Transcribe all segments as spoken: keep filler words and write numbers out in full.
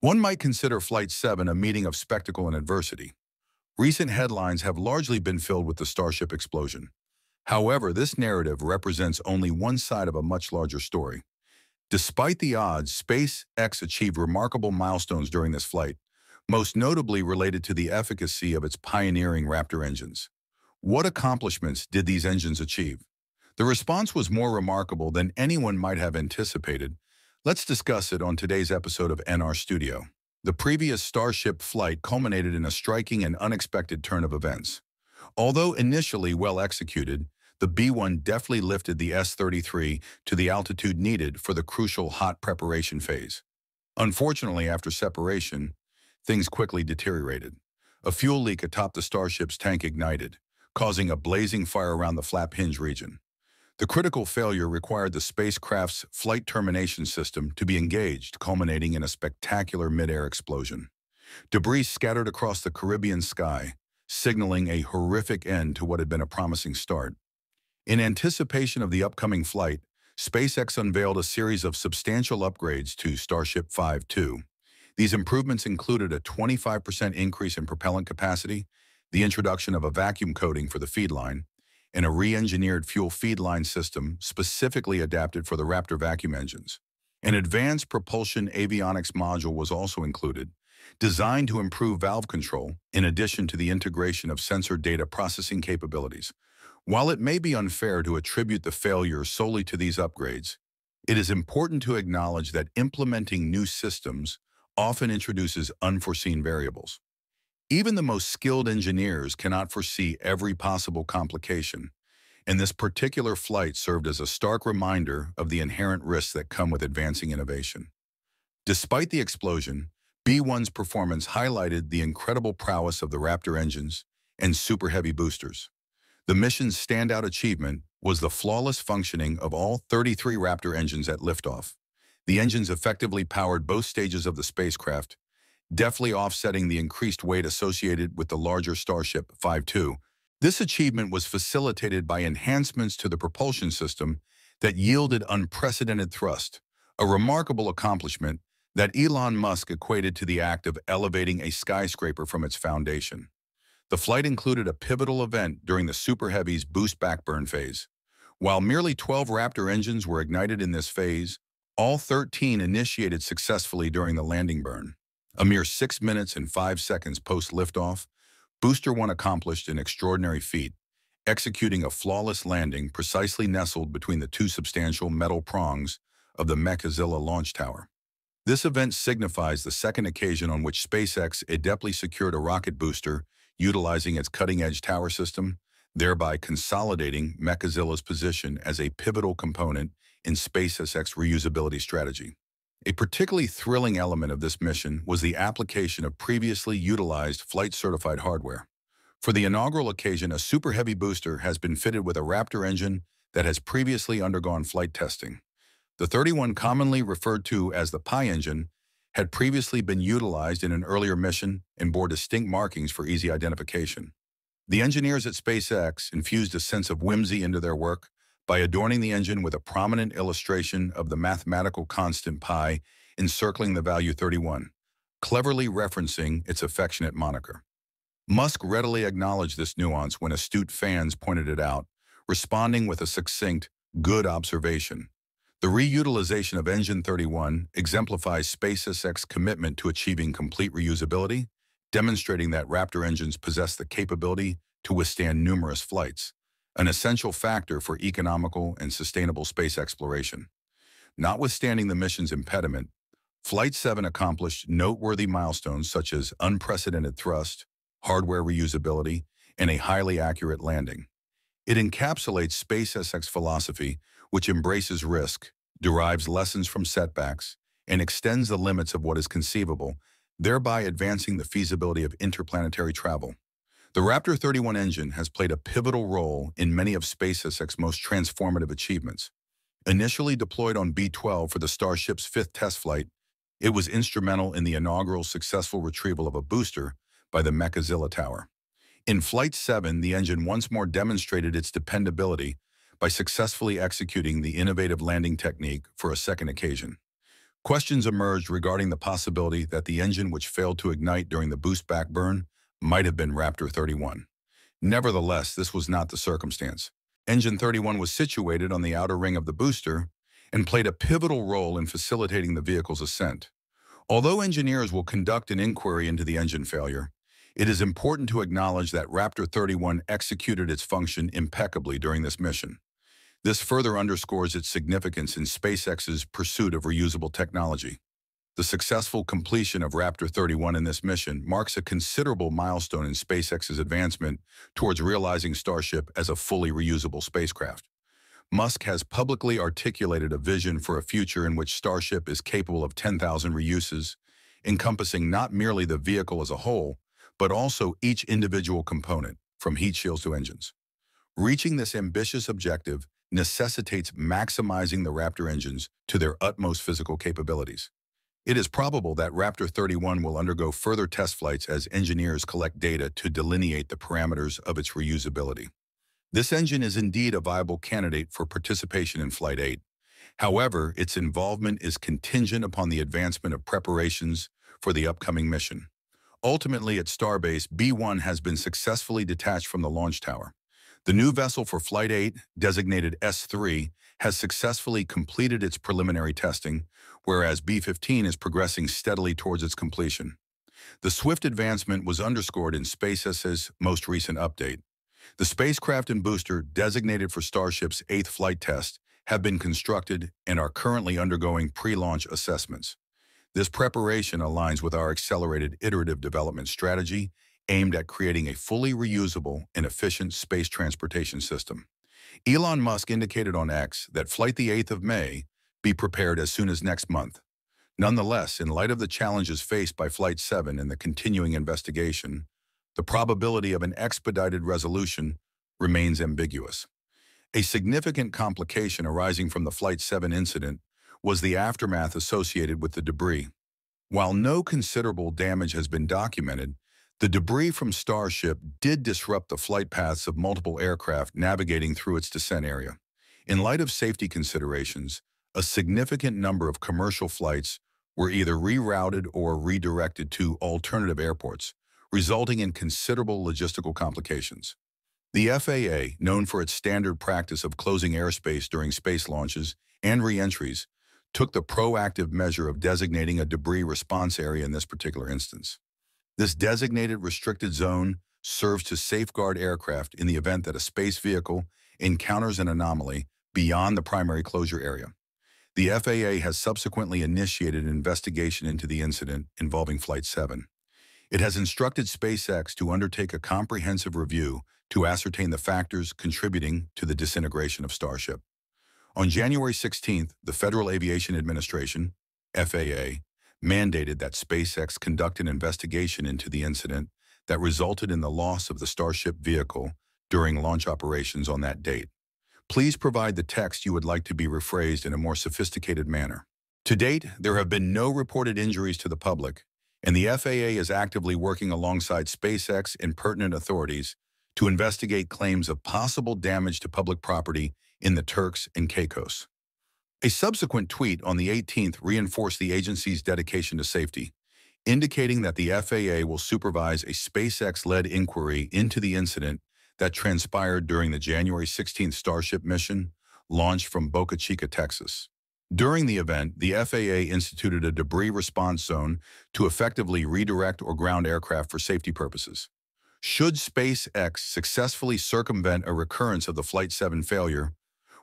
One might consider Flight seven a meeting of spectacle and adversity. Recent headlines have largely been filled with the Starship explosion. However, this narrative represents only one side of a much larger story. Despite the odds, SpaceX achieved remarkable milestones during this flight, most notably related to the efficacy of its pioneering Raptor engines. What accomplishments did these engines achieve? The response was more remarkable than anyone might have anticipated. Let's discuss it on today's episode of N R Studio. The previous Starship flight culminated in a striking and unexpected turn of events. Although initially well executed, the B one deftly lifted the S thirty-three to the altitude needed for the crucial hot preparation phase. Unfortunately, after separation, things quickly deteriorated. A fuel leak atop the Starship's tank ignited, causing a blazing fire around the flap hinge region. The critical failure required the spacecraft's flight termination system to be engaged, culminating in a spectacular mid-air explosion. Debris scattered across the Caribbean sky, signaling a horrific end to what had been a promising start. In anticipation of the upcoming flight, SpaceX unveiled a series of substantial upgrades to Starship V two. These improvements included a twenty-five percent increase in propellant capacity, the introduction of a vacuum coating for the feedline, and a re-engineered fuel feedline system specifically adapted for the Raptor vacuum engines. An advanced propulsion avionics module was also included, designed to improve valve control in addition to the integration of sensor data processing capabilities. While it may be unfair to attribute the failure solely to these upgrades, it is important to acknowledge that implementing new systems often introduces unforeseen variables. Even the most skilled engineers cannot foresee every possible complication, and this particular flight served as a stark reminder of the inherent risks that come with advancing innovation. Despite the explosion, B one's performance highlighted the incredible prowess of the Raptor engines and Super Heavy boosters. The mission's standout achievement was the flawless functioning of all thirty-three Raptor engines at liftoff. The engines effectively powered both stages of the spacecraft, deftly offsetting the increased weight associated with the larger Starship V two. This achievement was facilitated by enhancements to the propulsion system that yielded unprecedented thrust, a remarkable accomplishment that Elon Musk equated to the act of elevating a skyscraper from its foundation. The flight included a pivotal event during the Super Heavy's boost backburn phase. While merely twelve Raptor engines were ignited in this phase, all thirteen initiated successfully during the landing burn. A mere six minutes and five seconds post-liftoff, Booster one accomplished an extraordinary feat, executing a flawless landing precisely nestled between the two substantial metal prongs of the Mechazilla launch tower. This event signifies the second occasion on which SpaceX adeptly secured a rocket booster utilizing its cutting-edge tower system, thereby consolidating Mechazilla's position as a pivotal component in SpaceX's reusability strategy. A particularly thrilling element of this mission was the application of previously utilized flight-certified hardware. For the inaugural occasion, a Super Heavy booster has been fitted with a Raptor engine that has previously undergone flight testing. The thirty-one, commonly referred to as the Pi engine, had previously been utilized in an earlier mission and bore distinct markings for easy identification. The engineers at SpaceX infused a sense of whimsy into their work, by adorning the engine with a prominent illustration of the mathematical constant pi encircling the value thirty-one, cleverly referencing its affectionate moniker. Musk readily acknowledged this nuance when astute fans pointed it out, responding with a succinct, "Good observation." The reutilization of Engine thirty-one exemplifies SpaceX's commitment to achieving complete reusability, demonstrating that Raptor engines possess the capability to withstand numerous flights, an essential factor for economical and sustainable space exploration. Notwithstanding the mission's impediment, Flight seven accomplished noteworthy milestones such as unprecedented thrust, hardware reusability, and a highly accurate landing. It encapsulates SpaceX's philosophy, which embraces risk, derives lessons from setbacks, and extends the limits of what is conceivable, thereby advancing the feasibility of interplanetary travel. The Raptor thirty-one engine has played a pivotal role in many of SpaceX's most transformative achievements. Initially deployed on B twelve for the Starship's fifth test flight, it was instrumental in the inaugural successful retrieval of a booster by the Mechazilla Tower. In Flight seven, the engine once more demonstrated its dependability by successfully executing the innovative landing technique for a second occasion. Questions emerged regarding the possibility that the engine which failed to ignite during the boost backburn might have been Raptor thirty-one. Nevertheless, this was not the circumstance. Engine thirty-one was situated on the outer ring of the booster and played a pivotal role in facilitating the vehicle's ascent. Although engineers will conduct an inquiry into the engine failure, it is important to acknowledge that Raptor thirty-one executed its function impeccably during this mission. This further underscores its significance in SpaceX's pursuit of reusable technology. The successful completion of Raptor thirty-one in this mission marks a considerable milestone in SpaceX's advancement towards realizing Starship as a fully reusable spacecraft. Musk has publicly articulated a vision for a future in which Starship is capable of ten thousand reuses, encompassing not merely the vehicle as a whole, but also each individual component, from heat shields to engines. Reaching this ambitious objective necessitates maximizing the Raptor engines to their utmost physical capabilities. It is probable that Raptor thirty-one will undergo further test flights as engineers collect data to delineate the parameters of its reusability. This engine is indeed a viable candidate for participation in Flight eight. However, its involvement is contingent upon the advancement of preparations for the upcoming mission. Ultimately, at Starbase, B one has been successfully detached from the launch tower. The new vessel for Flight eight, designated S three, has successfully completed its preliminary testing, whereas B fifteen is progressing steadily towards its completion. The swift advancement was underscored in SpaceX's most recent update. The spacecraft and booster designated for Starship's eighth flight test have been constructed and are currently undergoing pre-launch assessments. This preparation aligns with our accelerated iterative development strategy aimed at creating a fully reusable and efficient space transportation system. Elon Musk indicated on X that Flight the eighth of May be prepared as soon as next month. Nonetheless, in light of the challenges faced by Flight seven and the continuing investigation, the probability of an expedited resolution remains ambiguous. A significant complication arising from the Flight seven incident was the aftermath associated with the debris. While no considerable damage has been documented, the debris from Starship did disrupt the flight paths of multiple aircraft navigating through its descent area. In light of safety considerations, a significant number of commercial flights were either rerouted or redirected to alternative airports, resulting in considerable logistical complications. The F A A, known for its standard practice of closing airspace during space launches and re-entries, took the proactive measure of designating a debris response area in this particular instance. This designated restricted zone serves to safeguard aircraft in the event that a space vehicle encounters an anomaly beyond the primary closure area. The F A A has subsequently initiated an investigation into the incident involving Flight seven. It has instructed SpaceX to undertake a comprehensive review to ascertain the factors contributing to the disintegration of Starship. On January sixteenth, the Federal Aviation Administration, F A A, mandated that SpaceX conduct an investigation into the incident that resulted in the loss of the Starship vehicle during launch operations on that date. Please provide the text you would like to be rephrased in a more sophisticated manner. To date, there have been no reported injuries to the public, and the F A A is actively working alongside SpaceX and pertinent authorities to investigate claims of possible damage to public property in the Turks and Caicos. A subsequent tweet on the eighteenth reinforced the agency's dedication to safety, indicating that the F A A will supervise a SpaceX-led inquiry into the incident that transpired during the January sixteenth Starship mission launched from Boca Chica, Texas. During the event, the F A A instituted a debris response zone to effectively redirect or ground aircraft for safety purposes. Should SpaceX successfully circumvent a recurrence of the Flight seven failure,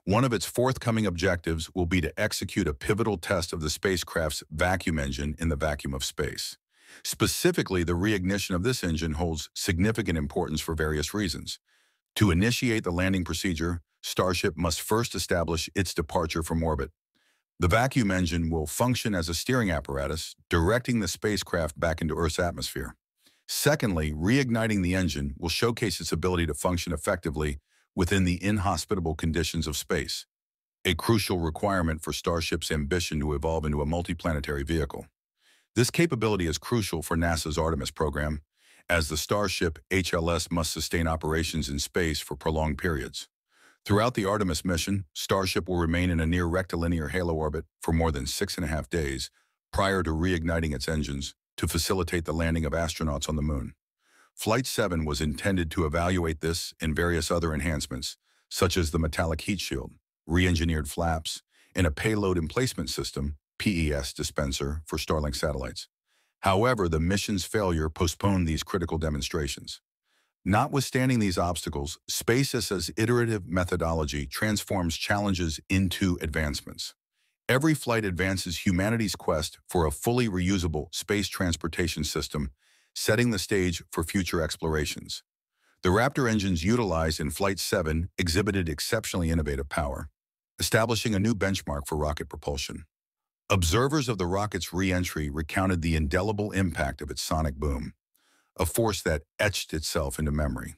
one of its forthcoming objectives will be to execute a pivotal test of the spacecraft's vacuum engine in the vacuum of space. Specifically, the reignition of this engine holds significant importance for various reasons. To initiate the landing procedure, Starship must first establish its departure from orbit. The vacuum engine will function as a steering apparatus, directing the spacecraft back into Earth's atmosphere. Secondly, reigniting the engine will showcase its ability to function effectively within the inhospitable conditions of space, a crucial requirement for Starship's ambition to evolve into a multiplanetary vehicle. This capability is crucial for NASA's Artemis program, as the Starship H L S must sustain operations in space for prolonged periods. Throughout the Artemis mission, Starship will remain in a near rectilinear halo orbit for more than six and a half days prior to reigniting its engines to facilitate the landing of astronauts on the moon. Flight seven was intended to evaluate this and various other enhancements, such as the metallic heat shield, re-engineered flaps, and a payload emplacement system (P E S) dispenser for Starlink satellites. However, the mission's failure postponed these critical demonstrations. Notwithstanding these obstacles, SpaceX's iterative methodology transforms challenges into advancements. Every flight advances humanity's quest for a fully reusable space transportation system, setting the stage for future explorations. The Raptor engines utilized in Flight seven exhibited exceptionally innovative power, establishing a new benchmark for rocket propulsion. Observers of the rocket's re-entry recounted the indelible impact of its sonic boom, a force that etched itself into memory.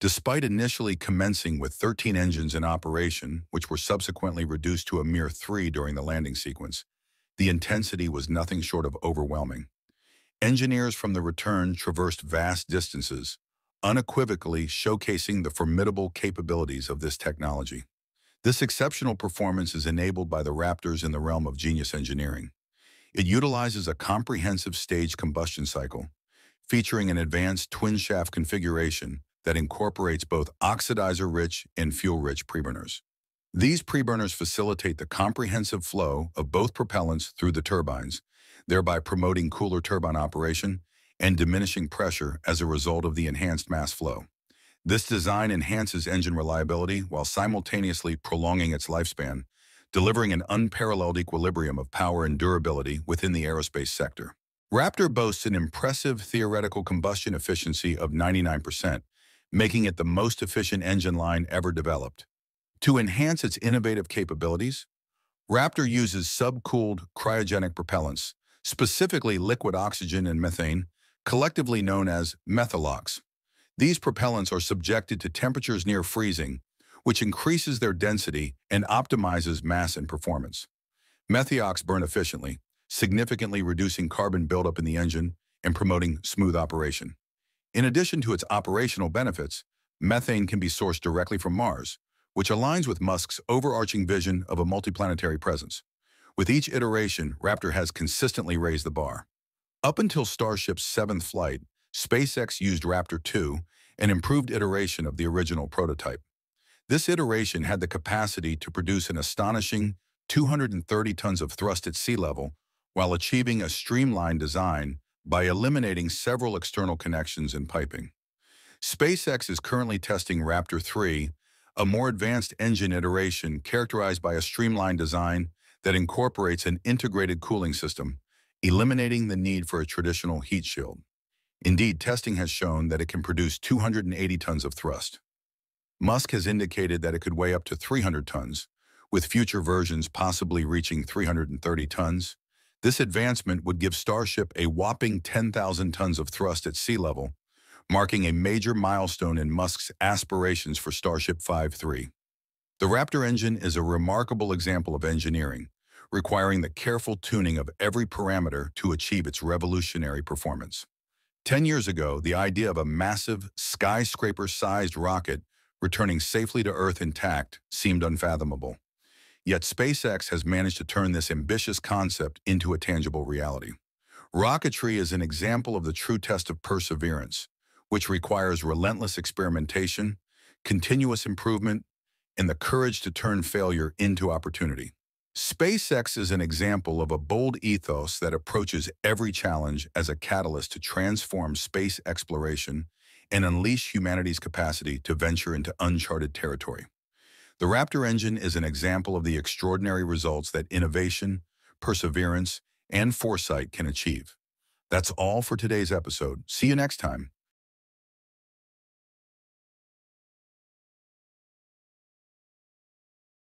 Despite initially commencing with thirteen engines in operation, which were subsequently reduced to a mere three during the landing sequence, the intensity was nothing short of overwhelming. Engineers from the return traversed vast distances, unequivocally showcasing the formidable capabilities of this technology. This exceptional performance is enabled by the Raptors in the realm of genius engineering. It utilizes a comprehensive staged combustion cycle, featuring an advanced twin-shaft configuration that incorporates both oxidizer-rich and fuel-rich preburners. These preburners facilitate the comprehensive flow of both propellants through the turbines, thereby promoting cooler turbine operation and diminishing pressure as a result of the enhanced mass flow. This design enhances engine reliability while simultaneously prolonging its lifespan, delivering an unparalleled equilibrium of power and durability within the aerospace sector. Raptor boasts an impressive theoretical combustion efficiency of ninety-nine percent, making it the most efficient engine line ever developed. To enhance its innovative capabilities, Raptor uses subcooled cryogenic propellants, specifically liquid oxygen and methane, collectively known as methalox. These propellants are subjected to temperatures near freezing, which increases their density and optimizes mass and performance. Methalox burn efficiently, significantly reducing carbon buildup in the engine and promoting smooth operation. In addition to its operational benefits, methane can be sourced directly from Mars, which aligns with Musk's overarching vision of a multiplanetary presence. With each iteration, Raptor has consistently raised the bar. Up until Starship's seventh flight, SpaceX used Raptor two, an improved iteration of the original prototype. This iteration had the capacity to produce an astonishing two hundred thirty tons of thrust at sea level while achieving a streamlined design by eliminating several external connections and piping. SpaceX is currently testing Raptor three, a more advanced engine iteration characterized by a streamlined design that incorporates an integrated cooling system, eliminating the need for a traditional heat shield. Indeed, testing has shown that it can produce two hundred eighty tons of thrust. Musk has indicated that it could weigh up to three hundred tons, with future versions possibly reaching three hundred thirty tons. This advancement would give Starship a whopping ten thousand tons of thrust at sea level, marking a major milestone in Musk's aspirations for Starship V three. The Raptor engine is a remarkable example of engineering, requiring the careful tuning of every parameter to achieve its revolutionary performance. Ten years ago, the idea of a massive, skyscraper-sized rocket returning safely to Earth intact seemed unfathomable. Yet SpaceX has managed to turn this ambitious concept into a tangible reality. Rocketry is an example of the true test of perseverance, which requires relentless experimentation, continuous improvement, and the courage to turn failure into opportunity. SpaceX is an example of a bold ethos that approaches every challenge as a catalyst to transform space exploration and unleash humanity's capacity to venture into uncharted territory. The Raptor engine is an example of the extraordinary results that innovation, perseverance, and foresight can achieve. That's all for today's episode. See you next time.